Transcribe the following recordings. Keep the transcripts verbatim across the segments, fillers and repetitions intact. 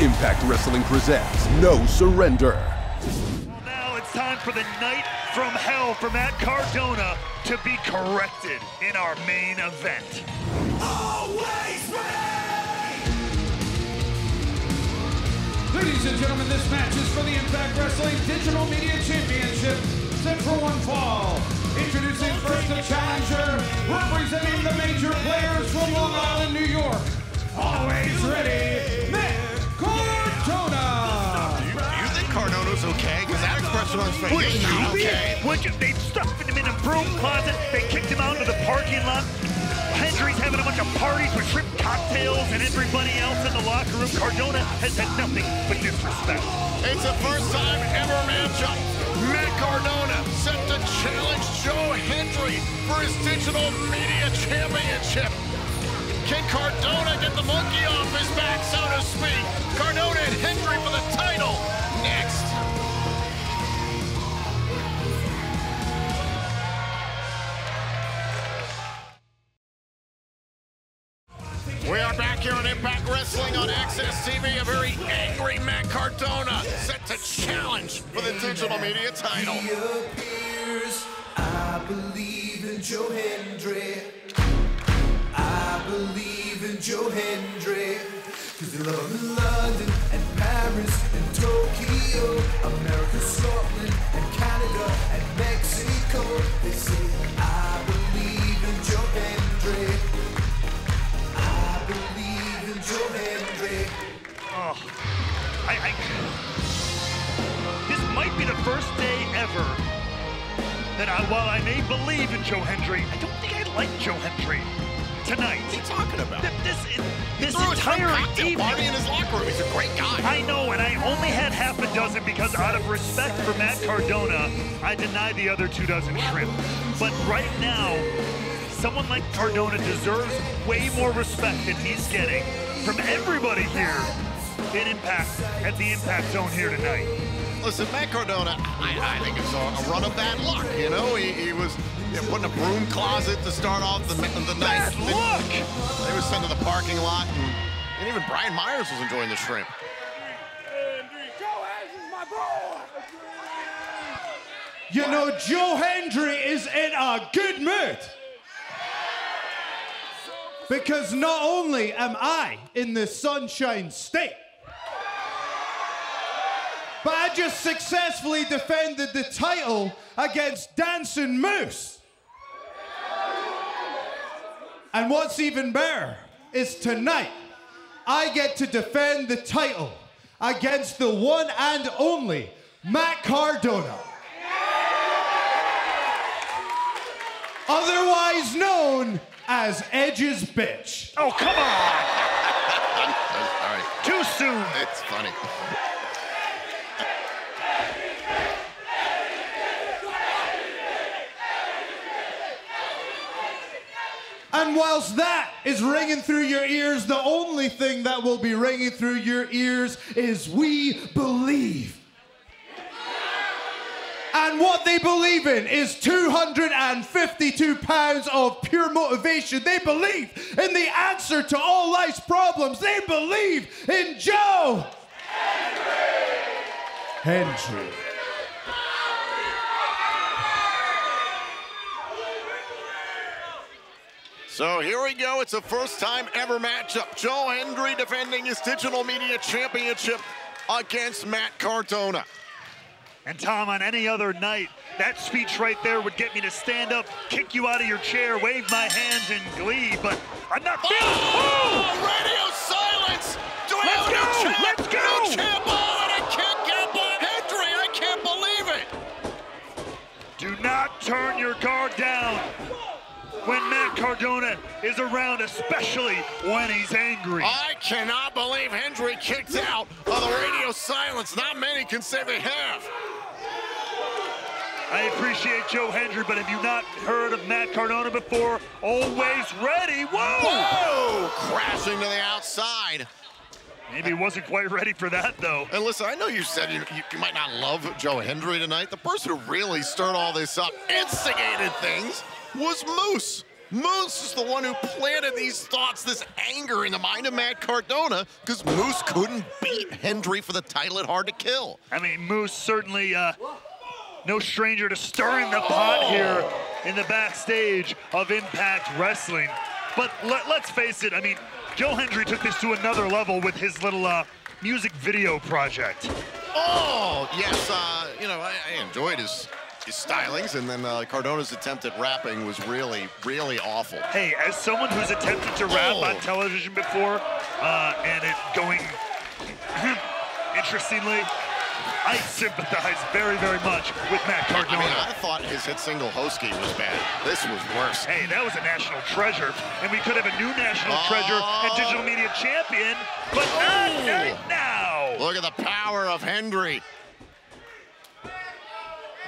Impact Wrestling presents No Surrender. Well, now it's time for the night from hell for Matt Cardona to be corrected in our main event. Always ready! Ladies and gentlemen, this match is for the Impact Wrestling Digital Media Championship, set for one fall. Introducing first the challenger, representing the Major Players from Long Island, New York. Always ready, Matt Cardona! You, you think Cardona's okay? Because that expression on his face is not okay. Would you, they stuffed him in a broom closet, they kicked him out into the parking lot. Hendry's having a bunch of parties with shrimp cocktails and everybody else in the locker room. Cardona has had nothing but disrespect. It's the first time ever matchup. Matt Cardona set to challenge Joe Hendry for his Digital Media Championship. Can Cardona get the monkey off his back, so to speak? Cardona and Hendry for the title next. We are back here on Impact Wrestling on A X S T V. A very angry Matt Cardona set to challenge for the Digital Media title. He appears, I believe in Joe Hendry. I believe in Joe Hendry. Cause they love him in London and Paris and Tokyo, America, Scotland and Canada and Mexico. They say, I believe in Joe Hendry. I believe in Joe Hendry. Oh, I, I... This might be the first day ever that I, while I may believe in Joe Hendry, I don't think I like Joe Hendry. Tonight. What's he talking about? Th this is, this entire evening. Party in his locker room. He's a great guy. I know, and I only had half a dozen because out of respect for Matt Cardona, I denied the other two dozen shrimp. But right now, someone like Cardona deserves way more respect than he's getting from everybody here in Impact, at the Impact Zone here tonight. Listen, Matt Cardona, I, I think it's a run of bad luck, you know? He, he was yeah, put in a broom closet to start off the, the night. Look! They were sent to the parking lot, and, and even Brian Myers was enjoying the shrimp. Joe Hendry's my boy! You know, Joe Hendry is in a good mood. Because not only am I in the Sunshine State, but I just successfully defended the title against Dancing Moose. And what's even better is tonight, I get to defend the title against the one and only Matt Cardona. Otherwise known as Edge's bitch. Oh, come on. Too soon. It's funny. And whilst that is ringing through your ears, the only thing that will be ringing through your ears is we believe. And what they believe in is two hundred fifty-two pounds of pure motivation. They believe in the answer to all life's problems. They believe in Joe Hendry. Hendry. So here we go, it's a first time ever matchup. Joe Hendry defending his Digital Media Championship against Matt Cardona. And Tom, on any other night, that speech right there would get me to stand up, kick you out of your chair, wave my hands in glee, but I'm not feeling oh, oh! Radio silence! Do we Let's have go! New champ? Let's go! New champ? Oh, and I can't get by Hendry, I can't believe it! Do not turn your guard down when Matt Cardona is around, especially when he's angry. I cannot believe Hendry kicked out of the radio silence. Not many can say they have. I appreciate Joe Hendry, but have you not heard of Matt Cardona before? Always ready, whoa! Whoa, crashing to the outside. Maybe he wasn't quite ready for that, though. And listen, I know you said you, you might not love Joe Hendry tonight. The person who really stirred all this up, instigated things, was Moose. Moose is the one who planted these thoughts, this anger in the mind of Matt Cardona, because Moose couldn't beat Hendry for the title at Hard to Kill. I mean, Moose certainly uh, no stranger to stirring the pot oh. here in the backstage of Impact Wrestling. But let, let's face it, I mean, Joe Hendry took this to another level with his little uh, music video project. Oh, yes, uh, you know, I, I enjoyed his... his stylings, and then uh, Cardona's attempt at rapping was really, really awful. Hey, as someone who's attempted to rap oh. on television before, uh, and it going, interestingly, I sympathize very, very much with Matt Cardona. I, mean, I thought his hit single, Hosky, was bad. This was worse. Hey, that was a national treasure, and we could have a new national oh. treasure and Digital Media Champion, but oh. not right now. Look at the power of Hendry.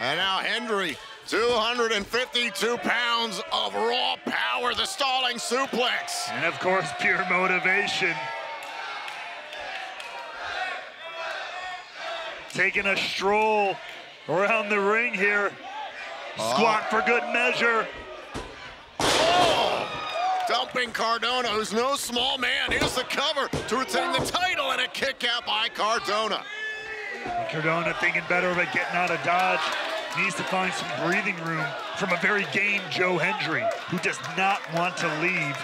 And now Hendry, two hundred fifty-two pounds of raw power, the stalling suplex. And of course, pure motivation. Taking a stroll around the ring here. Squat oh. for good measure. Oh! Dumping Cardona, who's no small man. Here's the cover to retain the title, and a kick out by Cardona. Cardona thinking better about getting out of Dodge. Needs to find some breathing room from a very game Joe Hendry, who does not want to leave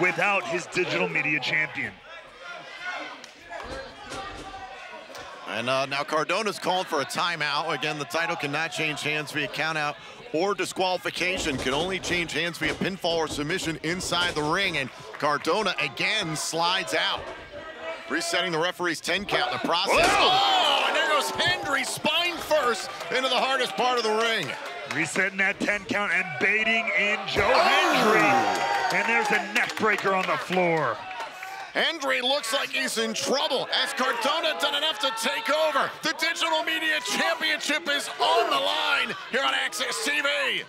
without his Digital Media Champion. And uh, now Cardona's called for a timeout. Again, the title cannot change hands via countout or disqualification. Can only change hands via pinfall or submission inside the ring. And Cardona again slides out, resetting the referee's ten count in the process. Whoa. Oh, and there goes Hendry spine first into the hardest part of the ring. Resetting that ten count and baiting in Joe oh. Hendry. And there's a neck breaker on the floor. Hendry looks like he's in trouble. Has Cardona done enough to take over? The Digital Media Championship is on the line here on A X S T V.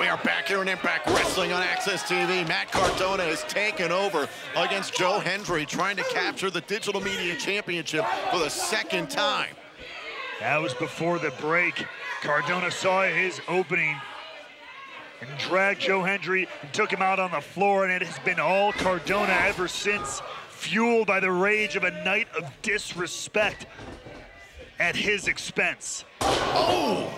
We are back here in Impact Wrestling on A X S T V. Matt Cardona has taken over against Joe Hendry, trying to capture the Digital Media Championship for the second time. That was before the break. Cardona saw his opening and dragged Joe Hendry and took him out on the floor, and it has been all Cardona ever since, fueled by the rage of a night of disrespect at his expense. Oh!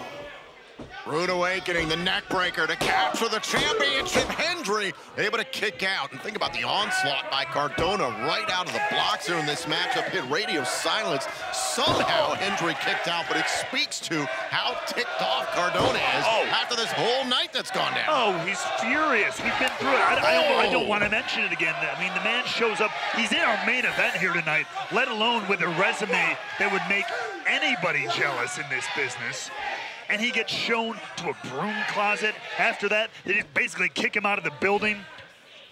Rude awakening, the neck breaker to capture the championship. Hendry able to kick out. And think about the onslaught by Cardona right out of the blocks here in this matchup. Hit radio silence. Somehow Hendry kicked out, but it speaks to how ticked off Cardona is oh. after this whole night that's gone down. Oh, he's furious. We've been through it. I, I, don't, I don't want to mention it again. I mean, the man shows up. He's in our main event here tonight, let alone with a resume that would make anybody jealous in this business. And he gets shown to a broom closet. After that, they just basically kick him out of the building.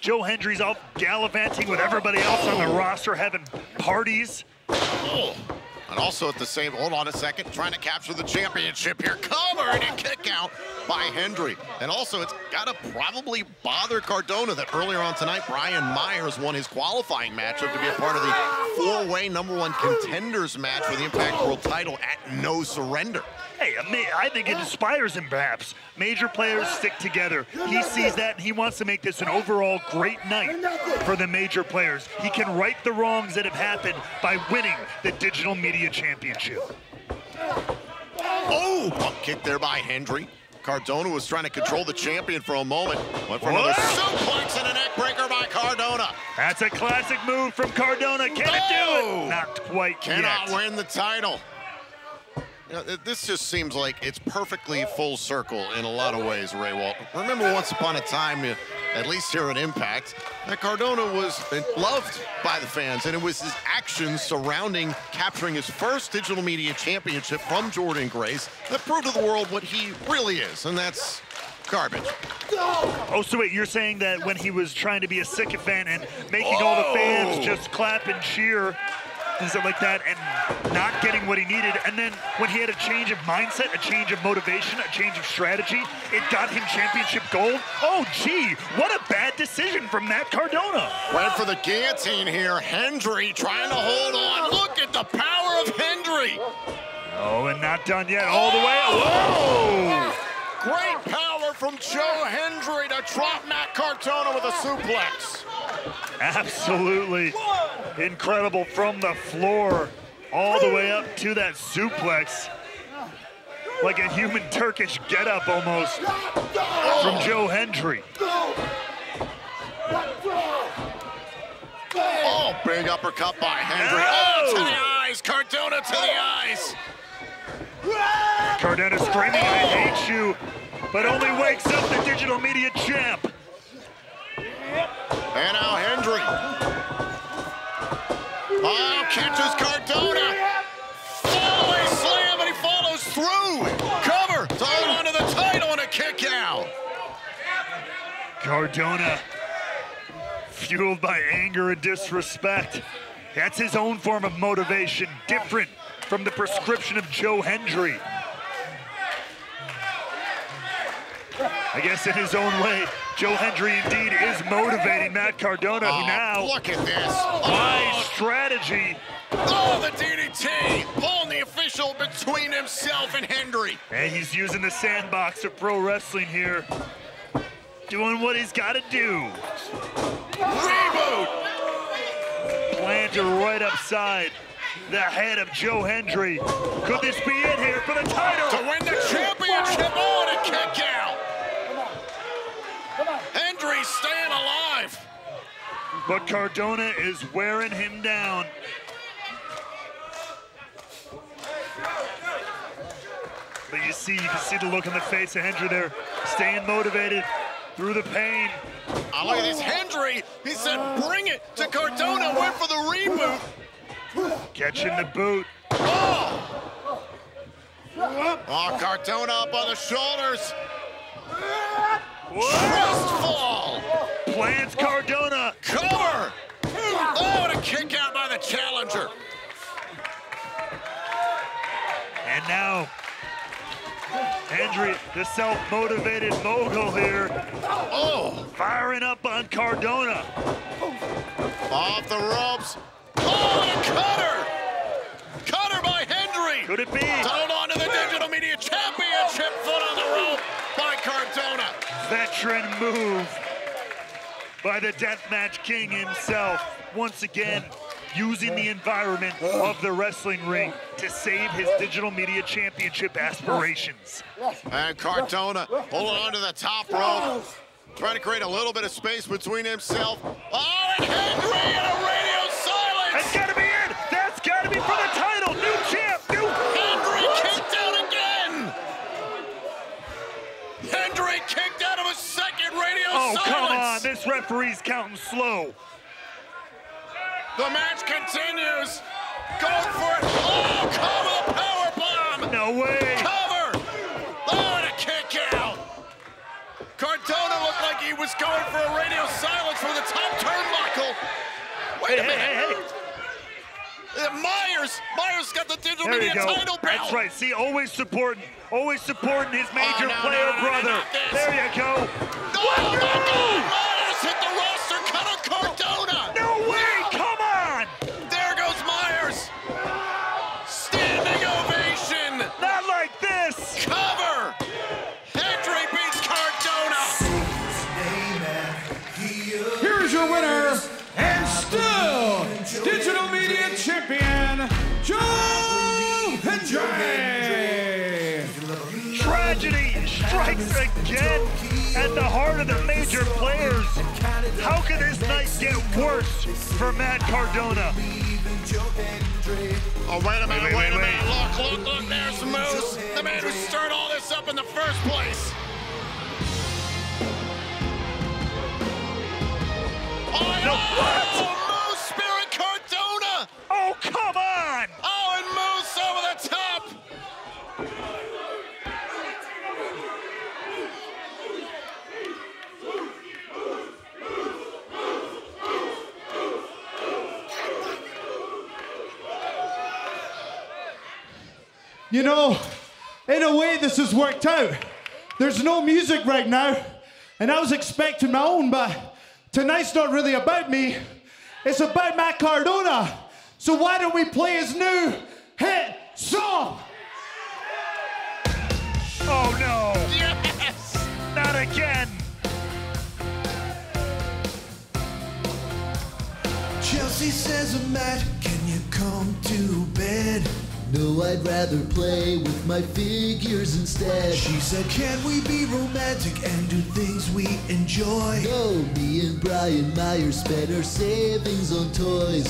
Joe Hendry's off gallivanting with everybody else on the roster, having parties. And also at the same, hold on a second, trying to capture the championship here. Cover and a kick out by Hendry. And also, it's gotta probably bother Cardona that earlier on tonight, Brian Myers won his qualifying matchup to be a part of the four-way number one contenders match for the Impact World Title at No Surrender. Hey, I think it inspires him, perhaps. Major players stick together. He sees that, and he wants to make this an overall great night for the major players. He can right the wrongs that have happened by winning the Digital Media Championship. Oh, pump kick there by Hendry. Cardona was trying to control the champion for a moment. Went for another suplex and a neck breaker by Cardona. That's a classic move from Cardona. Can oh. it do it? Not quite Cannot yet. Cannot win the title. You know, this just seems like it's perfectly full circle in a lot of ways, Ray Walton. Remember once upon a time, at least here at Impact, that Cardona was loved by the fans, and it was his actions surrounding capturing his first Digital Media Championship from Jordan Grace that proved to the world what he really is, and that's garbage. Oh, so wait, you're saying that when he was trying to be a sycophant and making oh. all the fans just clap and cheer, and stuff like that, and not getting what he needed. And then when he had a change of mindset, a change of motivation, a change of strategy, it got him championship gold. Oh, gee, what a bad decision from Matt Cardona. Went for the guillotine here. Hendry trying to hold on. Look at the power of Hendry. Oh, and not done yet. All the way. Whoa! Great power from Joe Hendry to drop Matt Cardona with a suplex. Absolutely incredible from the floor all the way up to that suplex. Like a human Turkish getup almost from Joe Hendry. Oh, big uppercut by Hendry. Oh, to the eyes, Cardona to the eyes. Cardona screaming, I hate you, but only wakes up the digital media champ. And now Hendry. Oh, catches Cardona. Follow a slam, and he follows through. Cover, thrown onto the title, and a kick out. Cardona, fueled by anger and disrespect. That's his own form of motivation, different from the prescription of Joe Hendry. I guess in his own way, Joe Hendry indeed is motivating Matt Cardona, who oh, now, look at this. By oh. strategy. Oh, the D D T, pulling the official between himself and Hendry. And he's using the sandbox of pro wrestling here, doing what he's got to do. Reboot. Planter right upside the head of Joe Hendry. Could this be it here for the title? To win the championship on a kick out. Hendry's staying alive. But Cardona is wearing him down. But you see, you can see the look on the face of Hendry there, staying motivated through the pain. I look at this Hendry. He said, bring it to Cardona, went for the reboot. Catching the boot. Oh! Oh, Cardona up on the shoulders. Trust fall. Plants Cardona. Cover. Oh, and a kick out by the challenger. And now, Hendry, the self-motivated mogul here. Oh! Firing up on Cardona. Off the ropes. Oh, and a cutter! Cutter by Hendry! Could it be? Thrown on to the Digital Media Championship, foot on the rope by Cardona. Veteran move by the Deathmatch King himself. Once again, using the environment of the wrestling ring to save his Digital Media Championship aspirations. And Cardona pulling onto the top rope, trying to create a little bit of space between himself. Oh, and Hendry and a ring! That's gotta be it! That's gotta be for the title! New champ! New... Hendry kicked out again! Hendry kicked out of a second radio oh, silence! Oh, come on! This referee's counting slow. The match continues! Go for it! Oh, cover! Powerbomb! No way! Cover! Oh, and a kick out! Cardona looked like he was going for a radio silence for the top turnbuckle! Wait hey, a minute! Hey, hey, hey. Myers, Myers got the digital there media title belt. That's right. See, always supporting, always supporting his major oh, no, player no, no, brother. No, no, there you go. No, what? No! Myers hit the roster cut on Cardona. No way! No. Come on! There goes Myers. Standing ovation. Not like this. Cover. Hendry beats Cardona. Here's your winner, and still digital media champion, Joe Hendry! Tragedy strikes again at the heart of the major players. How can this night get worse for Matt Cardona? Oh, wait a minute, wait, wait, wait a minute. Wait. Look, look, look, there's Moose, the man who stirred all this up in the first place. Oh, no, what? Come on! Oh, and Moose over the top! You know, in a way this has worked out. There's no music right now, and I was expecting my own, but tonight's not really about me. It's about Matt Cardona. So why don't we play his new hit song? it again. Chelsea says, Matt, can you come to bed? No, I'd rather play with my figures instead. She said, can we be romantic and do things we enjoy? No, me and Brian Myers spent our savings on toys.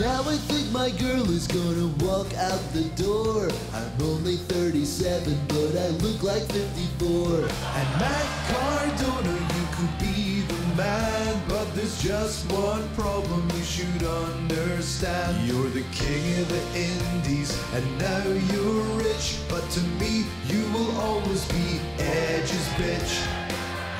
Now I think my girl is gonna walk out the door. I'm only thirty-seven, but I look like fifty-four. And Matt Cardona, you could be the man, but there's just one problem you should understand. You're the king of the indies, and now you're rich, but to me, you will always be Edge's bitch.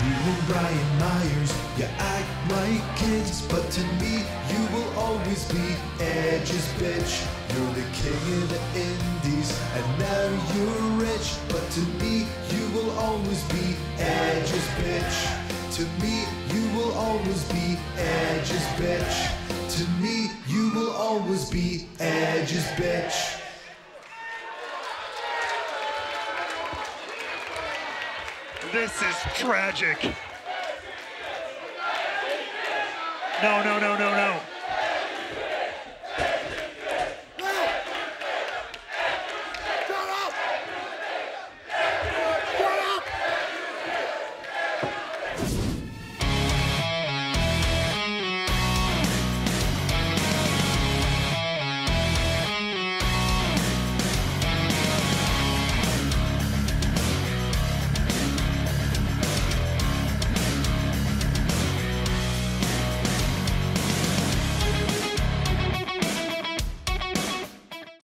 You and Brian Myers, you act like kids, but to me, you will always be Edge's bitch. You're the king of the indies, and now you're rich, but to me, you will always be Edge's bitch. To me, you will always be Edge's bitch. To me, you will always be Edge's bitch. This is tragic. No, no, no, no, no.